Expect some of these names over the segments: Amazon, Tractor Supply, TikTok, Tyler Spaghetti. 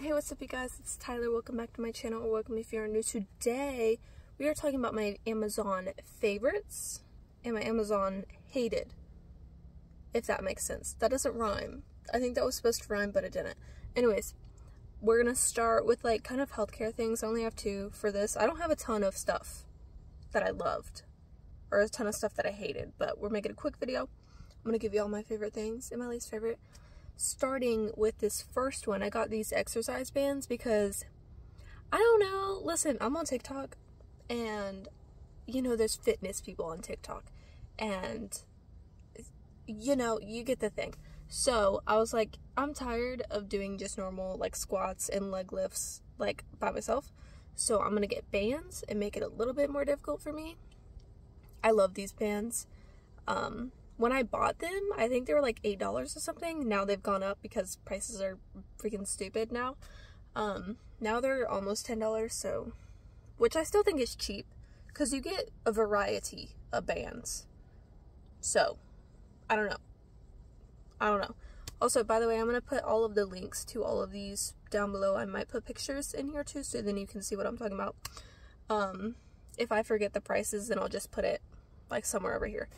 Hey, what's up you guys, it's Tyler. Welcome back to my channel, or welcome if you're new. Today we are talking about my Amazon favorites and my Amazon hated, if that makes sense. That doesn't rhyme. I think that was supposed to rhyme but it didn't. Anyways, we're gonna start with like kind of healthcare things. I only have two for this. I don't have a ton of stuff that I loved or a ton of stuff that I hated, but we're making a quick video. I'm gonna give you all my favorite things and my least favorite. Starting with this first one, I got these exercise bands because, I don't know, listen, I'm on TikTok, and, you know, there's fitness people on TikTok, and, you know, you get the thing. So, I was like, I'm tired of doing just normal, like, squats and leg lifts, like, by myself, so I'm gonna get bands and make it a little bit more difficult for me. I love these bands. When I bought them, I think they were like $8 or something. Now they've gone up because prices are freaking stupid now. Now they're almost $10, so, which I still think is cheap because you get a variety of bands. So, I don't know. Also, by the way, I'm going to put all of the links to all of these down below. I might put pictures in here too, so then you can see what I'm talking about. If I forget the prices, then I'll just put it like somewhere over here.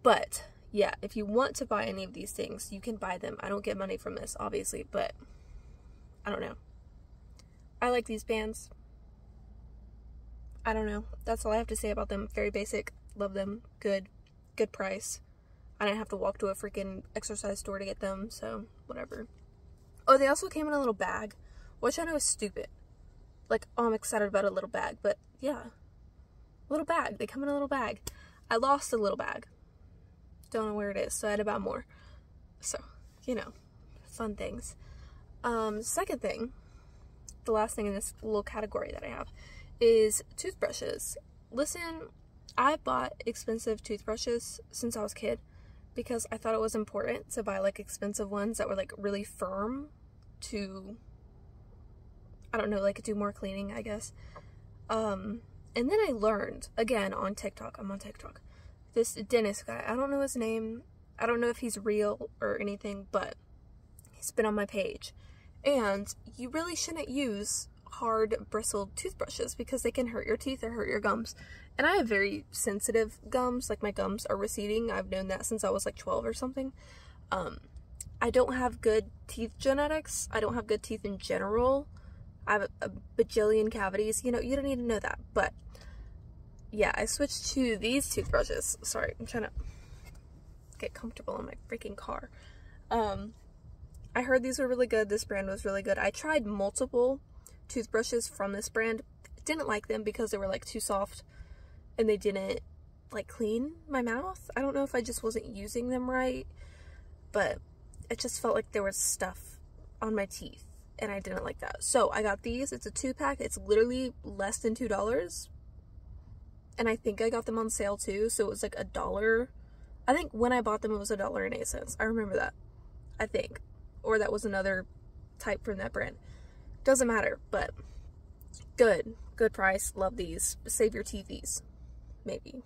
But, yeah, if you want to buy any of these things, you can buy them. I don't get money from this, obviously, but I don't know. I like these bands. I don't know. That's all I have to say about them. Very basic. Love them. Good price. I didn't have to walk to a freaking exercise store to get them, so whatever. Oh, they also came in a little bag, which I know is stupid. Like, oh, I'm excited about a little bag, but yeah. Little bag. They come in a little bag. I lost a little bag. Don't know where it is, so I had to buy more. So, you know, fun things. Second thing, the last thing in this little category that I have is toothbrushes. Listen, I bought expensive toothbrushes since I was a kid because I thought it was important to buy like expensive ones that were like really firm to, I don't know, like do more cleaning, I guess. And then I learned, again, on TikTok, I'm on TikTok, this dentist guy, I don't know his name, I don't know if he's real or anything, but he's been on my page, and you really shouldn't use hard bristled toothbrushes because they can hurt your teeth or hurt your gums, and I have very sensitive gums, like my gums are receding. I've known that since I was like 12 or something. I don't have good teeth genetics, I don't have good teeth in general, I have a bajillion cavities, you know, you don't need to know that, but yeah, I switched to these toothbrushes. Sorry, I'm trying to get comfortable in my freaking car. I heard these were really good. This brand was really good. I tried multiple toothbrushes from this brand. Didn't like them because they were like too soft and they didn't like clean my mouth. I don't know if I just wasn't using them right, but it just felt like there was stuff on my teeth and I didn't like that. So I got these. It's a 2-pack. It's literally less than $2. And I think I got them on sale too, so it was like $1. I think when I bought them it was $1.08. I remember that, I think. Or that was another type from that brand. Doesn't matter, but good price. Love these. Save your teethies, maybe.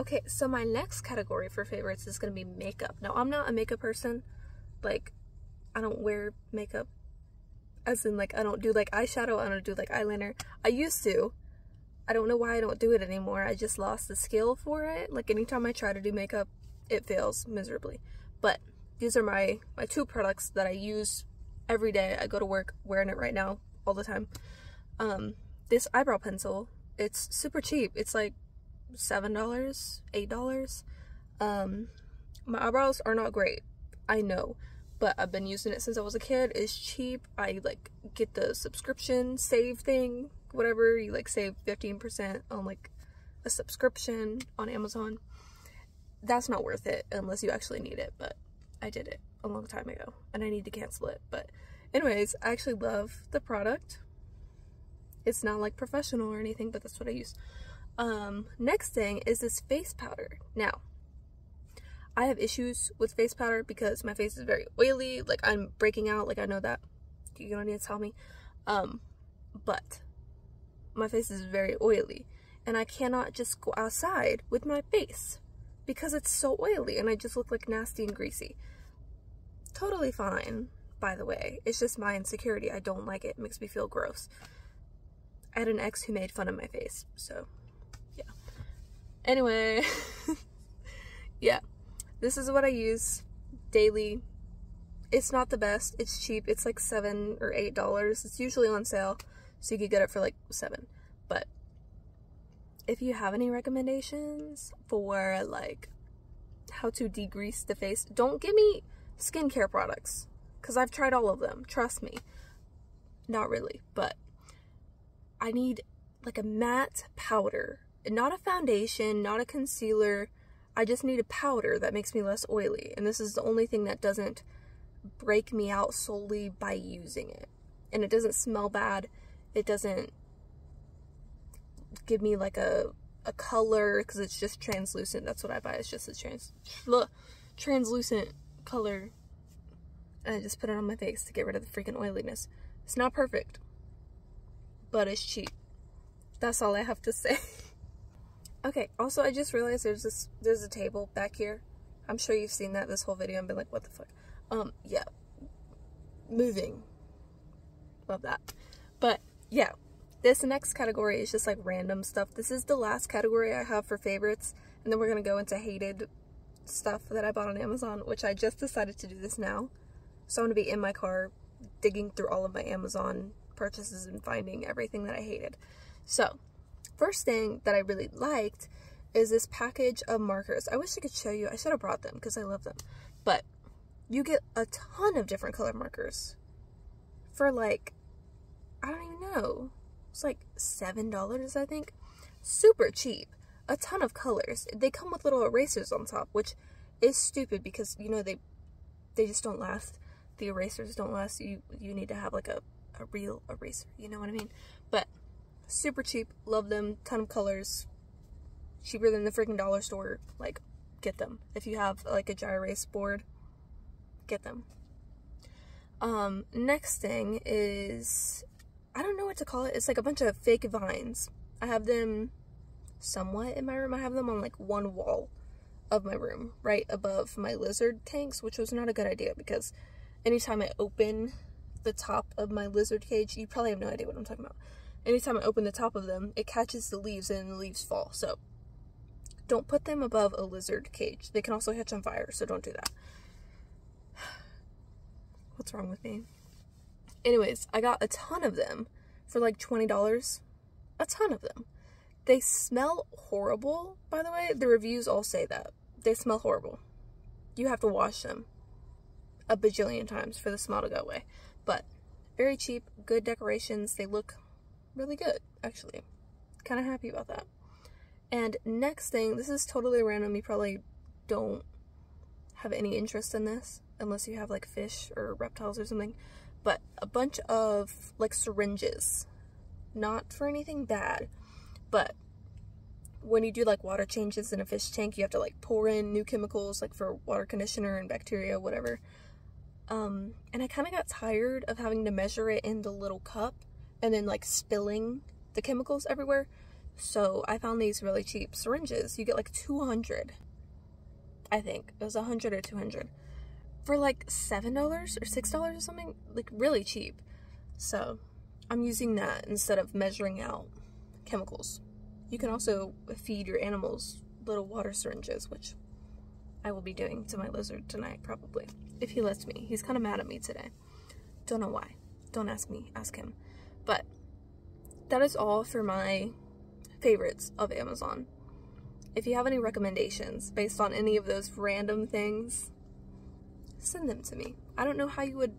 Okay, so my next category for favorites is gonna be makeup. Now, I'm not a makeup person. Like, I don't wear makeup. As in, like, I don't do like eyeshadow, I don't do like eyeliner. I used to. I don't know why I don't do it anymore. I just lost the skill for it. Like, anytime I try to do makeup, it fails miserably. But these are my two products that I use every day. I go to work wearing it right now all the time. This eyebrow pencil, it's super cheap. It's like $7, $8. My eyebrows are not great, I know, but I've been using it since I was a kid. It's cheap. I like get the subscription save thing, whatever, you like save 15% on like a subscription on Amazon. That's not worth it unless you actually need it, but I did it a long time ago and I need to cancel it. But anyways, I actually love the product. It's not like professional or anything, but that's what I use. Next thing is this face powder. Now, I have issues with face powder because my face is very oily, like I'm breaking out, like I know that, you don't need to tell me, but my face is very oily and I cannot just go outside with my face because it's so oily and I just look like nasty and greasy. Totally fine, by the way. It's just my insecurity. I don't like it. It makes me feel gross. I had an ex who made fun of my face, so yeah. Anyway, yeah, this is what I use daily. It's not the best. It's cheap. It's like $7 or $8. It's usually on sale, so you could get it for like $7. But if you have any recommendations for like how to degrease the face, don't give me skincare products because I've tried all of them. Trust me. Not really, but I need like a matte powder, not a foundation, not a concealer. I just need a powder that makes me less oily. And this is the only thing that doesn't break me out solely by using it. And it doesn't smell bad. It doesn't give me like a color because it's just translucent. That's what I buy. It's just a translucent color, and I just put it on my face to get rid of the freaking oiliness. It's not perfect, but it's cheap. That's all I have to say. Okay, also I just realized there's a table back here. I'm sure you've seen that this whole video and been like, what the fuck. Yeah, moving, love that. But yeah, this next category is just like random stuff. This is the last category I have for favorites, and then we're going to go into hated stuff that I bought on Amazon, which I just decided to do this now. So I'm going to be in my car digging through all of my Amazon purchases and finding everything that I hated. So first thing that I really liked is this package of markers. I wish I could show you. I should have brought them because I love them. But you get a ton of different color markers for like, I don't even know. It's like $7, I think. Super cheap. A ton of colors. They come with little erasers on top, which is stupid because, you know, they just don't last. The erasers don't last. You need to have like a real eraser. You know what I mean? But super cheap. Love them. Ton of colors. Cheaper than the freaking dollar store. Like, get them. If you have like a dry erase board, get them. Next thing is, I don't know what to call it. It's like a bunch of fake vines. I have them somewhat in my room. I have them on like one wall of my room, right above my lizard tanks, which was not a good idea because anytime I open the top of my lizard cage, you probably have no idea what I'm talking about. Anytime I open the top of them, it catches the leaves and the leaves fall. So don't put them above a lizard cage. They can also catch on fire, so don't do that. What's wrong with me? Anyways, I got a ton of them for like $20. A ton of them. They smell horrible, by the way. The reviews all say that. They smell horrible. You have to wash them a bajillion times for the smell to go away. But very cheap, good decorations. They look really good, actually. Kind of happy about that. And next thing, this is totally random. You probably don't have any interest in this unless you have like fish or reptiles or something. But a bunch of like syringes, not for anything bad, but when you do like water changes in a fish tank, you have to like pour in new chemicals like for water conditioner and bacteria, whatever. And I kind of got tired of having to measure it in the little cup and then like spilling the chemicals everywhere. So I found these really cheap syringes. You get like 200, I think. It was 100 or 200. For like $7 or $6 or something, like really cheap. So I'm using that instead of measuring out chemicals. You can also feed your animals little water syringes, which I will be doing to my lizard tonight probably, if he lets me. He's kind of mad at me today. Don't know why. Don't ask me, ask him. But that is all for my favorites of Amazon. If you have any recommendations based on any of those random things, send them to me. I don't know how you would,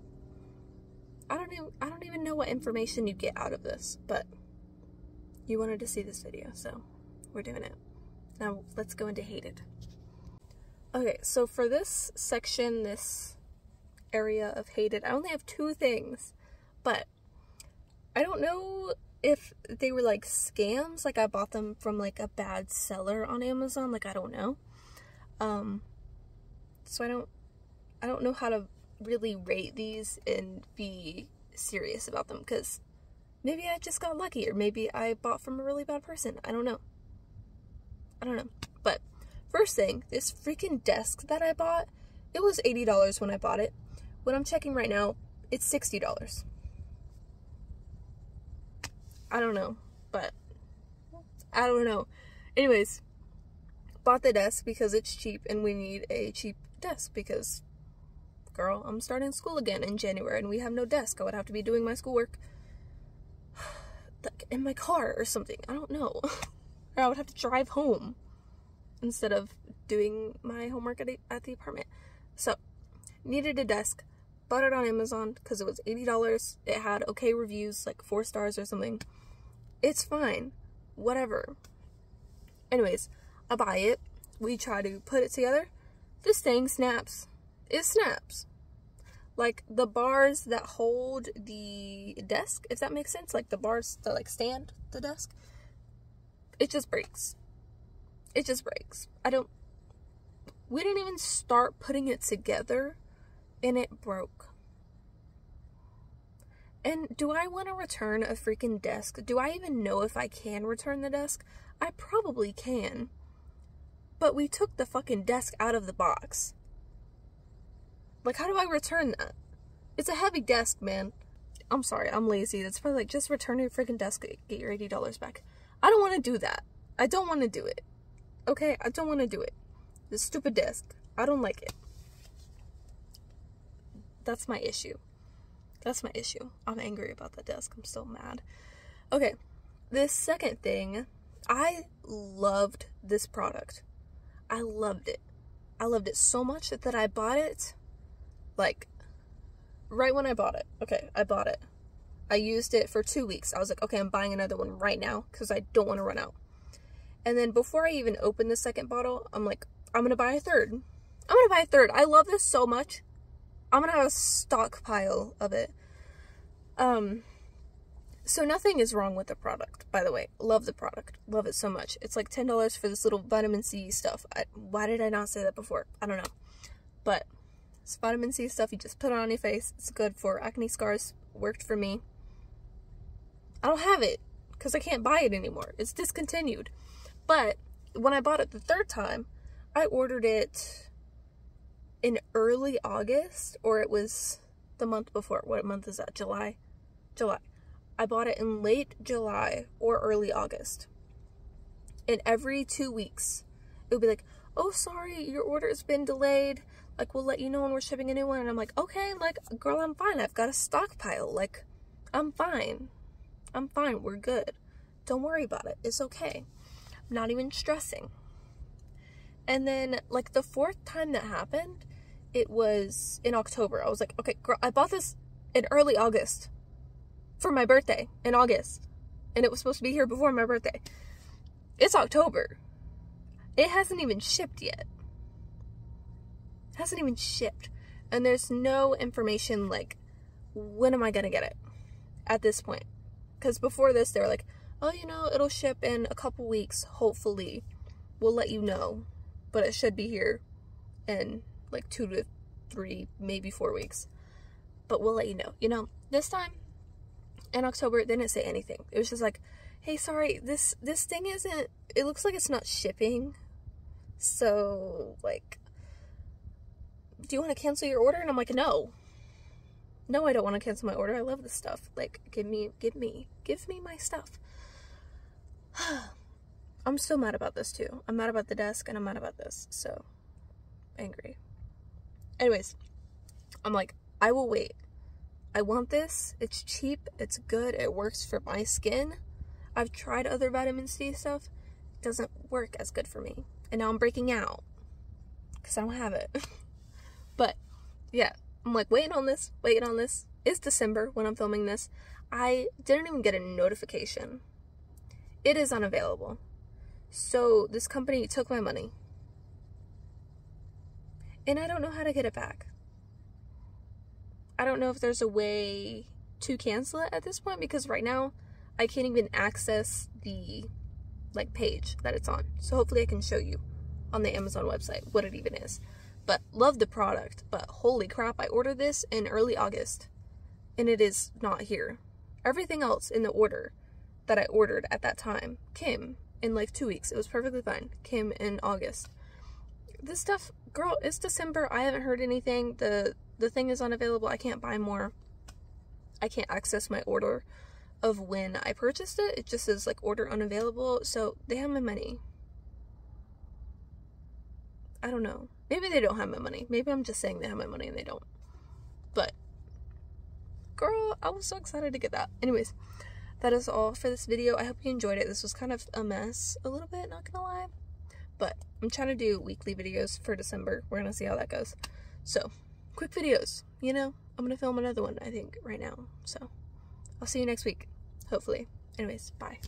I don't even know what information you get out of this, but you wanted to see this video, so we're doing it. Now let's go into hated. Okay, so for this section, this area of hated, I only have two things, but I don't know if they were like scams, like I bought them from like a bad seller on Amazon, like I don't know. So I don't know how to really rate these and be serious about them because maybe I just got lucky or maybe I bought from a really bad person. I don't know. But first thing, this freaking desk that I bought, it was $80 when I bought it. When I'm checking right now, It's $60. I don't know, but I don't know. Anyways, bought the desk because it's cheap and we need a cheap desk because, girl, I'm starting school again in January and we have no desk. I would have to be doing my schoolwork like in my car or something. I don't know. Or I would have to drive home instead of doing my homework at the apartment. So, needed a desk. Bought it on Amazon because it was $80. It had okay reviews, like 4 stars or something. It's fine. Whatever. Anyways, I buy it. We try to put it together. This thing snaps. It snaps. Like, the bars that hold the desk, if that makes sense. Like, the bars that, like, stand the desk. It just breaks. It just breaks. We didn't even start putting it together. And it broke. And do I want to return a freaking desk? Do I even know if I can return the desk? I probably can. But we took the fucking desk out of the box. Like, how do I return that? It's a heavy desk, man. I'm sorry, I'm lazy. That's probably like, just return your freaking desk, get your $80 back. I don't want to do that. I don't want to do it. Okay, I don't want to do it. This stupid desk. I don't like it. That's my issue. That's my issue. I'm angry about that desk. I'm still mad. Okay. This second thing, I loved this product. I loved it. I loved it so much that I bought it, like, right when I bought it. Okay, I bought it. I used it for 2 weeks. I was like, okay, I'm buying another one right now because I don't want to run out. And then before I even opened the second bottle, I'm like, I'm going to buy a third. I'm going to buy a third. I love this so much. I'm gonna have a stockpile of it. So nothing is wrong with the product, by the way. Love the product. Love it so much. It's like $10 for this little vitamin C stuff. Why did I not say that before? I don't know. But it's vitamin C stuff. You just put it on your face. It's good for acne scars. Worked for me. I don't have it because I can't buy it anymore. It's discontinued. But when I bought it the third time, I ordered it in early August, or it was the month before. What month is that? July? July. I bought it in late July or early August. And every 2 weeks, it would be like, oh, sorry, your order has been delayed. Like, we'll let you know when we're shipping a new one. And I'm like, okay, like, girl, I'm fine. I've got a stockpile. Like, I'm fine. I'm fine. We're good. Don't worry about it. It's okay. I'm not even stressing. And then, like, the fourth time that happened, it was in October. I was like, okay, girl, I bought this in early August for my birthday in August. And it was supposed to be here before my birthday. It's October. It hasn't even shipped yet. It hasn't even shipped. And there's no information, like, when am I going to get it at this point? Because before this, they were like, oh, you know, it'll ship in a couple weeks. Hopefully, we'll let you know. But it should be here in like 2 to 3, maybe 4 weeks, but we'll let you know. You know, this time in October, it didn't say anything. It was just like, hey, sorry, this thing isn't, it looks like it's not shipping. So, like, do you want to cancel your order? And I'm like, no, I don't want to cancel my order. I love this stuff. Like, give me my stuff. I'm still mad about this too. I'm mad about the desk and I'm mad about this. So, angry. Anyways, I'm like, I will wait. I want this. It's cheap. It's good. It works for my skin. I've tried other vitamin C stuff. It doesn't work as good for me. And now I'm breaking out because I don't have it. But yeah, I'm like waiting on this. It's December when I'm filming this. I didn't even get a notification. It is unavailable. So this company took my money. And I don't know how to get it back. I don't know if there's a way to cancel it at this point because right now I can't even access the like page that it's on. So hopefully I can show you on the Amazon website what it even is. But love the product, but holy crap, I ordered this in early August and it is not here. Everything else in the order that I ordered at that time came in like 2 weeks. It was perfectly fine. Came in August. This stuff, girl, it's December. I haven't heard anything. The thing is unavailable. I can't buy more. I can't access my order of when I purchased it. It just says like order unavailable, so they have my money. I don't know. Maybe they don't have my money. Maybe I'm just saying they have my money and they don't. But girl, I was so excited to get that. Anyways, that is all for this video. I hope you enjoyed it. This was kind of a mess a little bit, not gonna lie. But I'm trying to do weekly videos for December. We're gonna see how that goes. So, quick videos, you know? I'm gonna film another one, I think, right now. So, I'll see you next week, hopefully. Anyways, bye.